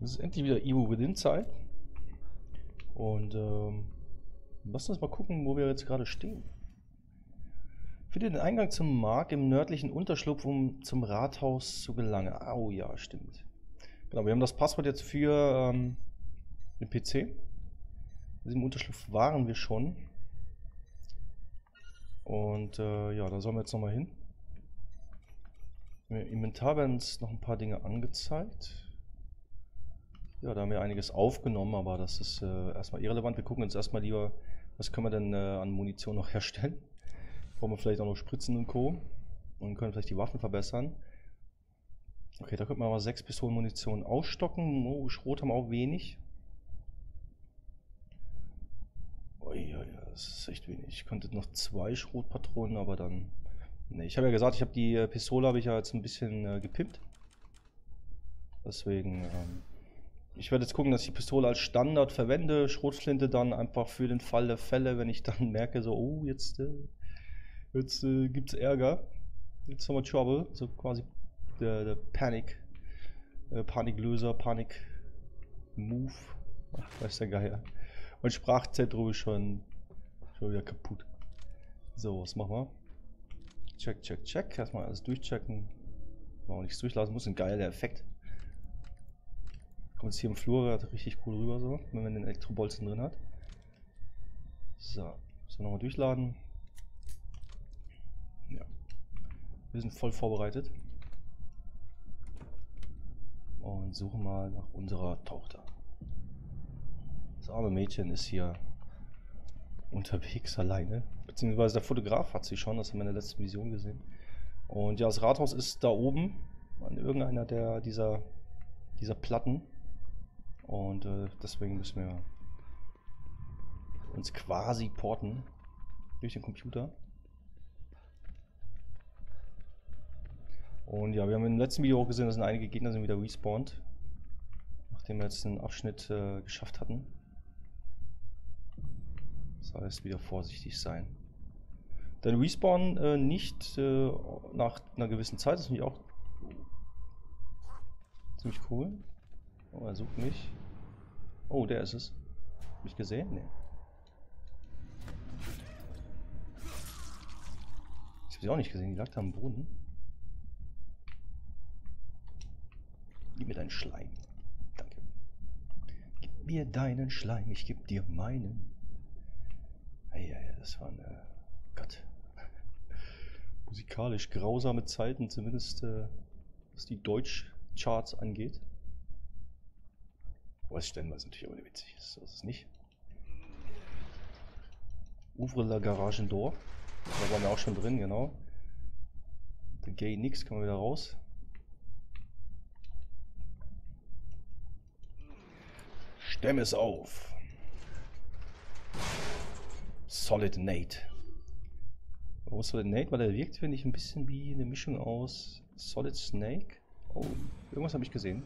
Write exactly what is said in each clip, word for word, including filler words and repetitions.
Es ist endlich wieder Evil Within Zeit. Und ähm, lass uns mal gucken, wo wir jetzt gerade stehen. Finde den Eingang zum Markt im nördlichen Unterschlupf, um zum Rathaus zu gelangen. Oh ja, stimmt. Genau, wir haben das Passwort jetzt für ähm, den P C. Also im Unterschlupf waren wir schon. Und äh, ja, da sollen wir jetzt nochmal hin. Im Inventar werden uns noch ein paar Dinge angezeigt. Ja, da haben wir einiges aufgenommen, aber das ist äh, erstmal irrelevant. Wir gucken uns erstmal lieber, was können wir denn äh, an Munition noch herstellen. Brauchen wir vielleicht auch noch Spritzen und Co. Und können vielleicht die Waffen verbessern. Okay, da könnten wir mal sechs Pistolen Munition ausstocken. Oh, Schrot haben wir auch wenig. Oh ja, ja, das ist echt wenig. Ich könnte noch zwei Schrotpatronen, aber dann... Ne, ich habe ja gesagt, ich habe die äh, Pistole habe ich ja jetzt ein bisschen äh, gepimpt. Deswegen... Ähm, ich werde jetzt gucken, dass ich die Pistole als Standard verwende. Schrotflinte dann einfach für den Fall der Fälle, wenn ich dann merke, so, oh, jetzt, äh, jetzt äh, gibt es Ärger. Jetzt haben wir Trouble. So quasi der, der Panik. Äh, Paniklöser, Panik-Move. Ach, weiß der Geier. Mein Sprachzentrum ist schon, schon wieder kaputt. So, was machen wir? Check, check, check. Erstmal alles durchchecken. Auch nichts durchlassen muss. Ein geiler Effekt. Kommt jetzt hier im Flur richtig cool rüber, so, wenn man den Elektrobolzen drin hat. So, so nochmal durchladen. Ja, wir sind voll vorbereitet. Und suchen mal nach unserer Tochter. Das arme Mädchen ist hier unterwegs alleine. Beziehungsweise der Fotograf hat sie schon, das haben wir in der letzten Vision gesehen. Und ja, das Rathaus ist da oben an irgendeiner der dieser, dieser Platten. Und äh, deswegen müssen wir uns quasi porten durch den Computer. Und ja, wir haben im letzten Video auch gesehen, dass sind einige Gegner sind wieder respawned, nachdem wir jetzt einen Abschnitt äh, geschafft hatten. Das heißt, wieder vorsichtig sein. Denn respawn äh, nicht äh, nach einer gewissen Zeit, das finde ich auch ziemlich cool. Oh, er sucht mich. Oh, der ist es. Hab ich gesehen? Nee. Ich habe sie auch nicht gesehen, die lag da am Boden. Gib mir deinen Schleim. Danke. Gib mir deinen Schleim, ich geb dir meinen. Eieiei, ei, das war eine... Gott. Musikalisch grausame Zeiten, zumindest äh, was die Deutsch... Charts angeht. Was stellen wir es natürlich auch witzig ist, so ist es nicht. Ouvre la Garage Door. Da waren wir auch schon drin, genau. The Gay Nix kann man wieder raus. Stemm es auf. Solid Nate. Oh, Solid Nate, weil der wirkt, finde ich, ein bisschen wie eine Mischung aus Solid Snake. Oh, irgendwas habe ich gesehen.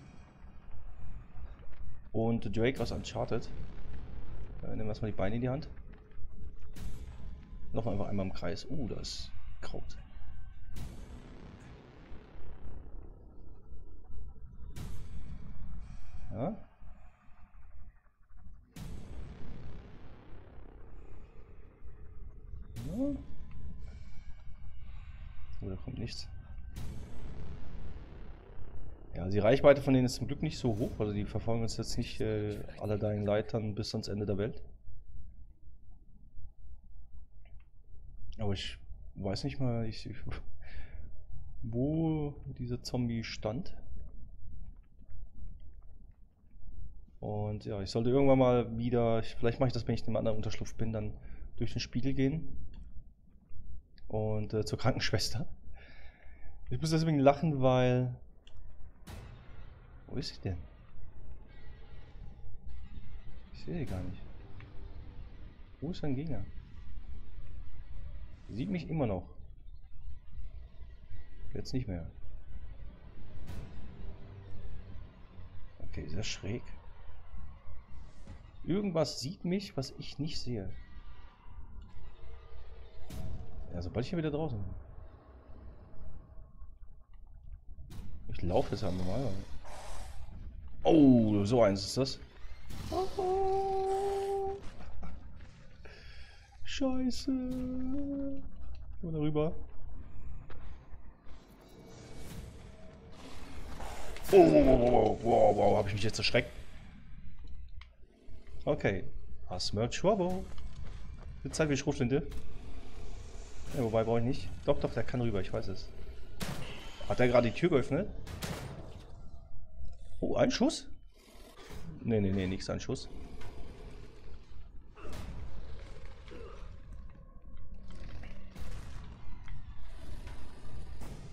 Und Drake aus Uncharted. Äh, nehmen wir erstmal die Beine in die Hand. Nochmal einfach einmal im Kreis. Oh, da ist Kraut. Ja. Ja. Oh, da kommt nichts. Ja, also die Reichweite von denen ist zum Glück nicht so hoch, also die verfolgen uns jetzt nicht äh, aller deinen Leitern bis ans Ende der Welt. Aber ich weiß nicht mal, ich, ich, wo dieser Zombie stand. Und ja, ich sollte irgendwann mal wieder, ich, vielleicht mache ich das, wenn ich in einem anderen Unterschlupf bin, dann durch den Spiegel gehen und äh, zur Krankenschwester. Ich muss deswegen lachen, weil... Wo ist sie denn? Ich sehe sie gar nicht. Wo ist ein Gegner? Sieht mich immer noch. Jetzt nicht mehr. Okay, sehr schräg. Irgendwas sieht mich, was ich nicht sehe. Ja, sobald ich hier wieder draußen bin. Ich laufe jetzt einmal mal. Oh, so eins ist das. Oh. Scheiße. Nur darüber. Oh, wow, wow, wow, wow, hab ich mich jetzt erschreckt. Okay. Asmerch Schwabo. Jetzt zeig mir die Schrotflinte. Ja, wobei brauche ich nicht. Doch, doch, der kann rüber, ich weiß es. Hat er gerade die Tür geöffnet? Oh, ein Schuss? Nee, nee, nee, nichts, ein Schuss.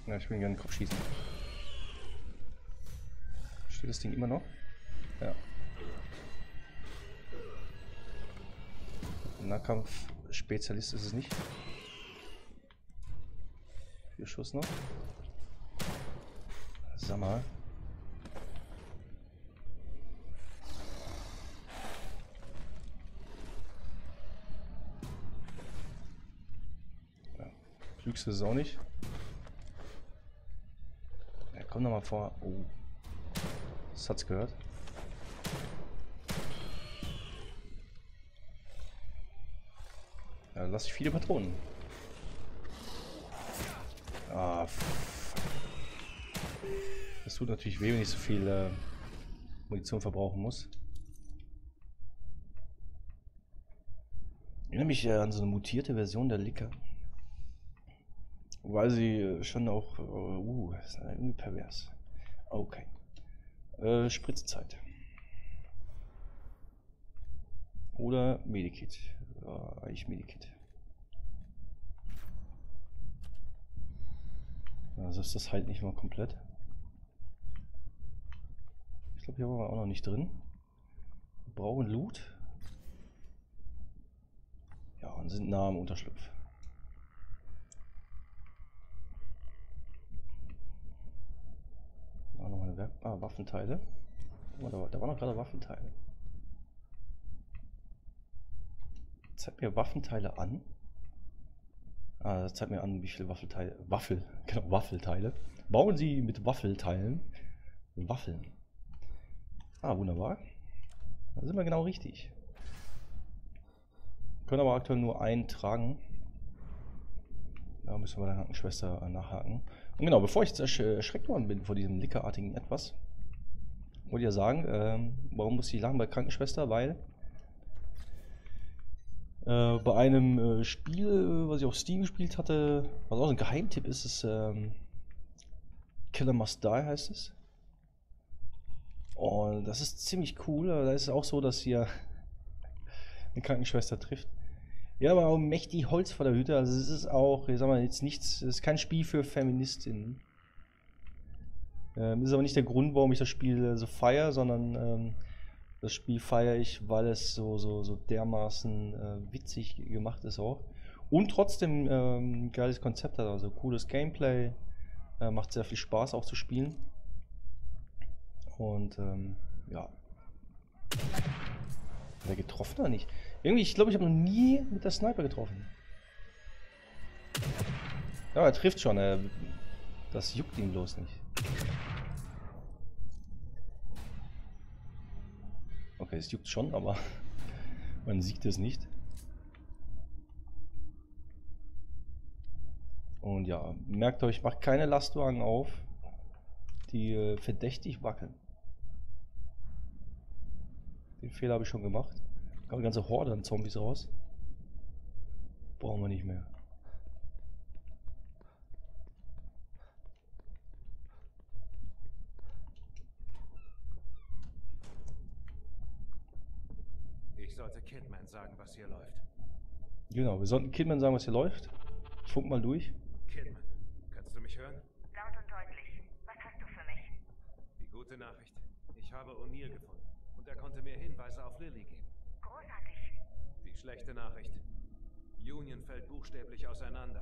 Ja, ich will gerne den Kopf schießen. Steht das Ding immer noch? Ja. Nahkampf-Spezialist ist es nicht. Vier Schuss noch. Sag mal. Ja, klügste ist es auch nicht. Ja, komm nochmal vor. Oh. Das hat's gehört. Da lasse ich viele Patronen. Ah, das tut natürlich weh, wenn ich so viel äh, Munition verbrauchen muss. Ich erinnere mich äh, an so eine mutierte Version der Licker. Weil sie äh, schon auch... Äh, uh, das ist irgendwie pervers. Okay. Äh, Spritzzeit. Oder Medikit. Äh, eigentlich Medikit. Also ist das halt nicht mal komplett. Ich glaube, hier waren wir auch noch nicht drin. Wir brauchen Loot. Ja, und sind nah am Unterschlupf. War noch eine Werk ah, Waffenteile. Oh, da, war, da waren noch gerade Waffenteile. Zeigt mir Waffenteile an. Ah, das zeigt mir an, wie viele Waffelteile. Waffel, genau, Waffelteile. Bauen Sie mit Waffelteilen Waffeln. Ah, wunderbar. Da sind wir genau richtig. Können aber aktuell nur einen tragen. Da müssen wir der Krankenschwester nachhaken. Und genau, bevor ich jetzt ersch erschreckt worden bin vor diesem lickerartigen Etwas, wollte ich ja sagen, ähm, warum muss ich lachen bei Krankenschwester? Weil Äh, bei einem äh, Spiel, was ich auf Steam gespielt hatte, was auch so ein Geheimtipp ist, ist ähm, Killer Must Die heißt es. Und das ist ziemlich cool. Da ist es auch so, dass hier eine Krankenschwester trifft. Ja, aber auch mächtig Holz vor der Hütte. Also es ist auch, ich sag mal, jetzt nichts, es ist kein Spiel für Feministinnen. Ähm, ist aber nicht der Grund, warum ich das Spiel äh, so feiere, sondern ähm, das Spiel feiere ich, weil es so, so, so dermaßen äh, witzig gemacht ist auch. Und trotzdem ein ähm, geiles Konzept hat, also cooles Gameplay. Äh, macht sehr viel Spaß auch zu spielen. Und ähm, ja. Hat er getroffen oder nicht? Irgendwie, ich glaube, ich habe noch nie mit der Sniper getroffen. Ja, er trifft schon. Äh, das juckt ihn bloß nicht. Okay, es juckt schon, aber man sieht es nicht. Und ja, merkt euch, macht keine Lastwagen auf, die äh, verdächtig wackeln. Den Fehler habe ich schon gemacht. Da kam eine ganze Horde an Zombies raus. Brauchen wir nicht mehr. Sollte Kidman sagen, was hier läuft. Genau, wir sollten Kidman sagen, was hier läuft. Ich funk mal durch. Kidman, kannst du mich hören? Laut und deutlich. Was hast du für mich? Die gute Nachricht. Ich habe O'Neill gefunden und er konnte mir Hinweise auf Lily geben. Großartig. Die schlechte Nachricht. Union fällt buchstäblich auseinander.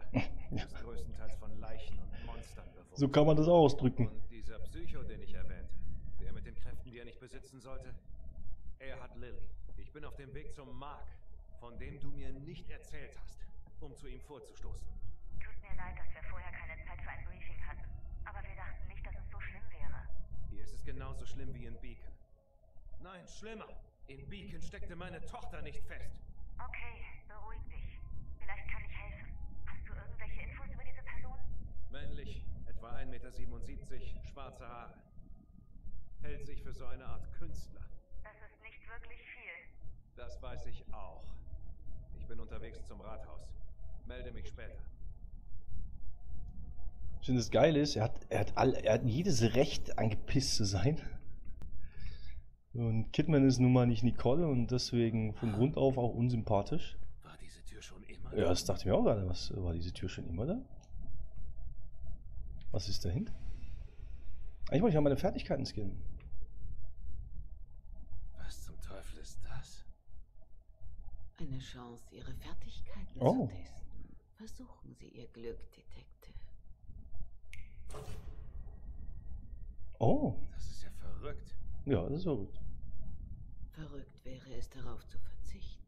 Das ist größtenteils von Leichen und Monstern bewohnt. So kann man das ausdrücken. Und dieser Psycho, den ich erwähnte, der mit den Kräften, die er nicht besitzen sollte, er hat Lily. Ich bin auf dem Weg zum Mark, von dem du mir nicht erzählt hast, um zu ihm vorzustoßen. Tut mir leid, dass wir vorher keine Zeit für ein Briefing hatten, aber wir dachten nicht, dass es so schlimm wäre. Hier ist es genauso schlimm wie in Beacon. Nein, schlimmer. In Beacon steckte meine Tochter nicht fest. Okay, beruhig dich. Vielleicht kann ich helfen. Hast du irgendwelche Infos über diese Person? Männlich, etwa ein Meter siebenundsiebzig, schwarze Haare. Hält sich für so eine Art Künstler. Das ist nicht wirklich viel. Das weiß ich auch. Ich bin unterwegs zum Rathaus. Melde mich später. Ich finde es geil ist, er hat, er hat, all, er hat jedes Recht, angepisst zu sein. Und Kidman ist nun mal nicht Nicole und deswegen von Grund auf auch unsympathisch. War diese Tür schon immer da? Ja, das dachte ich mir auch gerade. Was, war diese Tür schon immer da? Was ist dahinter? Eigentlich wollte ich ja meine Fertigkeiten skillen. Was zum Teufel ist das? Eine Chance, Ihre Fertigkeiten oh. zu testen. Versuchen Sie Ihr Glück, Detektiv. Oh. Das ist ja verrückt. Ja, das ist verrückt. Verrückt wäre es, darauf zu verzichten.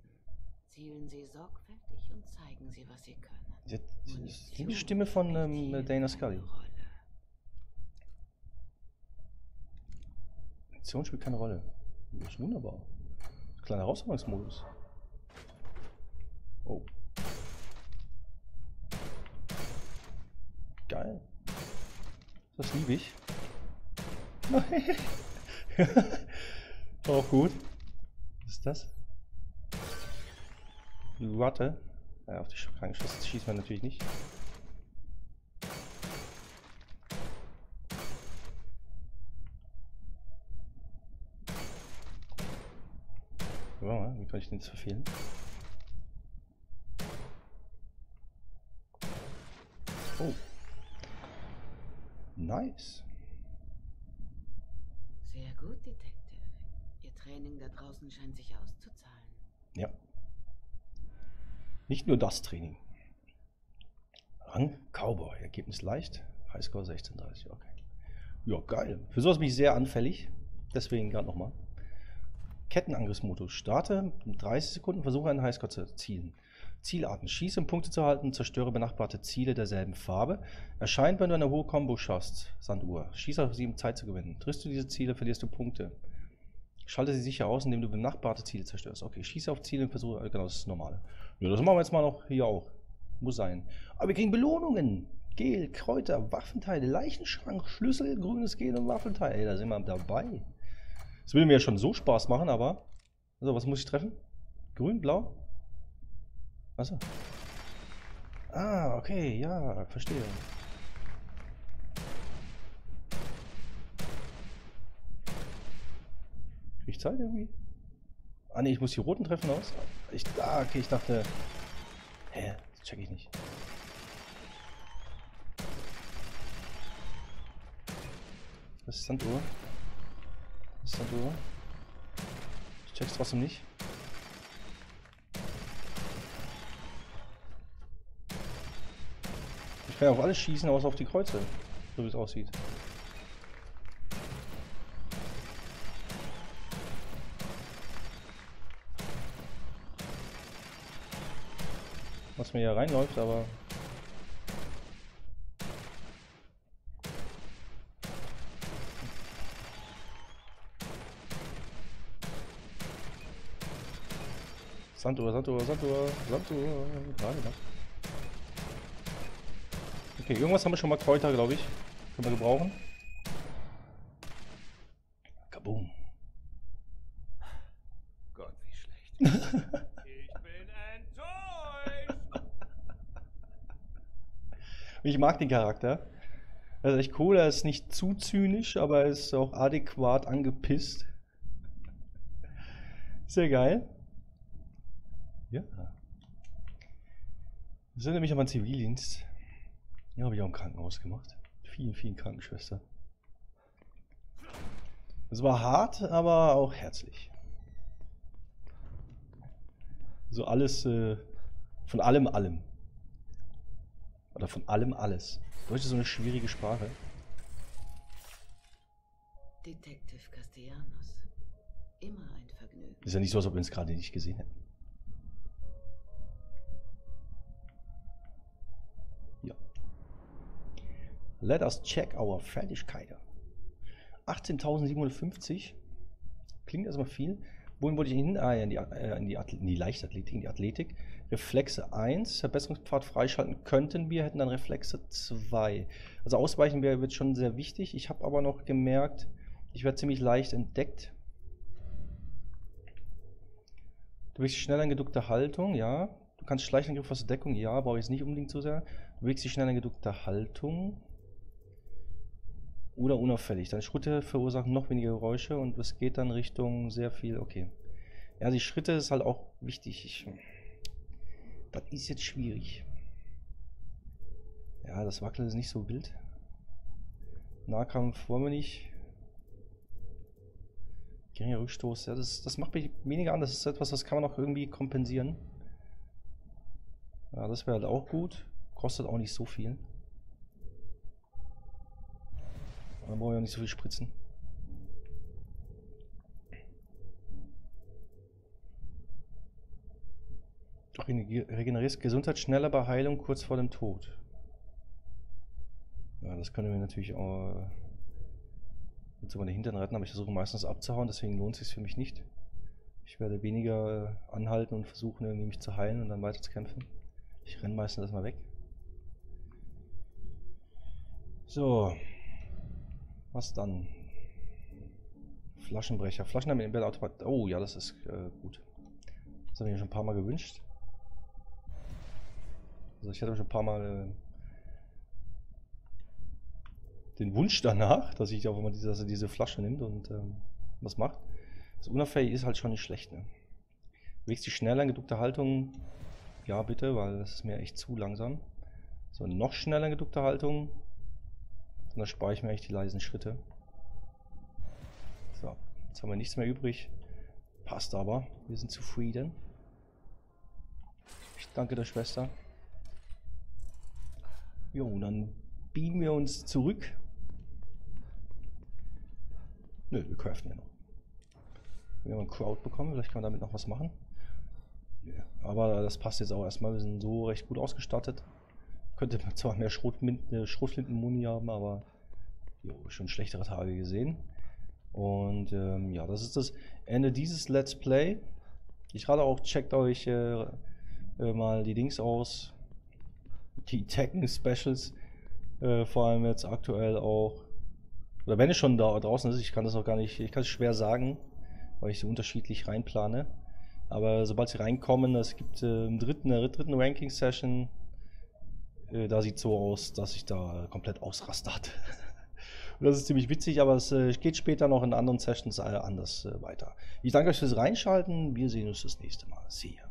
Zielen Sie sorgfältig und zeigen Sie, was Sie können. Ja, das ist die Stimme von ähm, Dana Scully. Aktion spielt keine Rolle. Das ist wunderbar. Kleiner Herausforderungsmodus. Oh. Geil. Das liebe ich. Nein. Auch gut. Was ist das? Ratte. Ja, auf die Schrank geschossen schießt man natürlich nicht. Wow, wie kann ich den jetzt verfehlen? Oh. Nice. Sehr gut, Detective. Ihr Training da draußen scheint sich auszuzahlen. Ja. Nicht nur das Training. Rang Cowboy. Ergebnis leicht. Highscore sechzehn dreißig. Okay. Ja, geil. Für sowas bin ich sehr anfällig. Deswegen gerade nochmal. Kettenangriffsmodus. Starte mit dreißig Sekunden. Versuche einen Highscore zu erzielen. Zielarten. Schieße, um Punkte zu halten. Zerstöre benachbarte Ziele derselben Farbe. Erscheint, wenn du eine hohe Combo schaffst. Sanduhr. Schieß auf sie, um Zeit zu gewinnen. Triffst du diese Ziele, verlierst du Punkte. Schalte sie sicher aus, indem du benachbarte Ziele zerstörst. Okay, schieße auf Ziele und versuche... Genau, das ist das Normale. Ja, das machen wir jetzt mal noch hier auch. Muss sein. Aber wir kriegen Belohnungen. Gel, Kräuter, Waffenteile, Leichenschrank, Schlüssel, grünes Gel und Waffenteil. Ey, da sind wir dabei. Das würde mir ja schon so Spaß machen, aber... Also, was muss ich treffen? Grün, blau? Achso. Ah, okay, ja, verstehe. Krieg ich Zeit irgendwie? Ah ne, ich muss die roten treffen aus. Ich, ah, okay, ich dachte... Hä? Das check ich nicht. Das ist Sanduhr. Das ist Sanduhr. Ich check's trotzdem nicht. Ich kann auf alles schießen, außer auf die Kreuze, so wie es aussieht. Was mir hier reinläuft, aber... Sanduhr, Sanduhr, Sanduhr, Sanduhr, gerade da. Okay, irgendwas haben wir schon mal Kräuter, glaube ich. Können wir gebrauchen. Kaboom. Gott, wie schlecht. Ich bin enttäuscht. Ich mag den Charakter. Er ist echt cool, er ist nicht zu zynisch, aber er ist auch adäquat angepisst. Sehr geil. Ja. Wir sind nämlich aber im Zivildienst. Ja, habe ich auch im Krankenhaus gemacht. Vielen, vielen Krankenschwestern. Es war hart, aber auch herzlich. So alles, äh, von allem, allem. Oder von allem, alles. Deutsch ist so eine schwierige Sprache. Detective Castellanos. Immer ein Vergnügen. Ist ja nicht so, als ob wir uns gerade nicht gesehen hätten. Let us check our Fertigkeiten. achtzehntausendsiebenhundertfünfzig. klingt erstmal viel. Wohin wollte ich hin? Ah, ja, in die, äh, in die, in die Leichtathletik, in die Athletik. Reflexe eins, Verbesserungspfad freischalten könnten wir, hätten dann Reflexe zwei. Also ausweichen wäre wird schon sehr wichtig. Ich habe aber noch gemerkt, ich werde ziemlich leicht entdeckt. Du bewegst dich schnell in geduckter Haltung, ja. Du kannst Schleichangriff aus der Deckung, ja, brauche ich jetzt nicht unbedingt zu sehr. Du bewegst dich schnell in geduckter Haltung. Oder unauffällig. Deine Schritte verursachen noch weniger Geräusche und es geht dann Richtung sehr viel, okay. Ja, die Schritte ist halt auch wichtig. Ich, das ist jetzt schwierig. Ja, das Wackeln ist nicht so wild. Nahkampf wollen wir nicht. Geringer Rückstoß, ja, das, das macht mich weniger an. Das ist etwas, das kann man auch irgendwie kompensieren. Ja, das wäre halt auch gut. Kostet auch nicht so viel. Dann brauchen wir auch nicht so viel Spritzen. Du regenerierst Gesundheit schneller bei Heilung kurz vor dem Tod. Ja, das können wir natürlich auch jetzt über den Hintern retten, aber ich versuche meistens abzuhauen, deswegen lohnt es sich für mich nicht. Ich werde weniger anhalten und versuchen irgendwie mich zu heilen und dann weiter zu kämpfen. Ich renne meistens erstmal weg. So. Was dann? Flaschenbrecher. Flaschen damit im Bett automatisch. Oh ja, das ist äh, gut. Das habe ich mir schon ein paar Mal gewünscht. Also ich hatte schon ein paar Mal äh, den Wunsch danach, dass ich auch immer diese, dass er diese Flasche nimmt und ähm, was macht. Das Unauffällig ist halt schon nicht schlecht. Ne? Bewegst dich schneller in geduckter Haltung. Ja bitte, weil das ist mir echt zu langsam. So, noch schneller in geduckter Haltung. Dann spare ich mir echt die leisen Schritte. So, jetzt haben wir nichts mehr übrig. Passt aber. Wir sind zufrieden. Ich danke der Schwester. Jo, dann beamen wir uns zurück. Nö, wir craften ja noch. Wir haben einen Crowd bekommen, vielleicht kann man damit noch was machen. Yeah. Aber das passt jetzt auch erstmal. Wir sind so recht gut ausgestattet. Könnte man zwar mehr Schrotflintenmuni haben, aber jo, schon schlechtere Tage gesehen. Und ähm, ja, das ist das Ende dieses Let's Play. Ich rate auch, checkt euch äh, äh, mal die Dings aus. Die Tekken Specials. Äh, vor allem jetzt aktuell auch. Oder wenn es schon da draußen ist, ich kann das auch gar nicht, ich kann es schwer sagen, weil ich sie unterschiedlich reinplane. Aber sobald sie reinkommen, es gibt äh, im dritten, der dritten Ranking-Session. Da sieht es so aus, dass ich da komplett ausraste. Das ist ziemlich witzig, aber es geht später noch in anderen Sessions anders weiter. Ich danke euch fürs Reinschalten. Wir sehen uns das nächste Mal. See ya.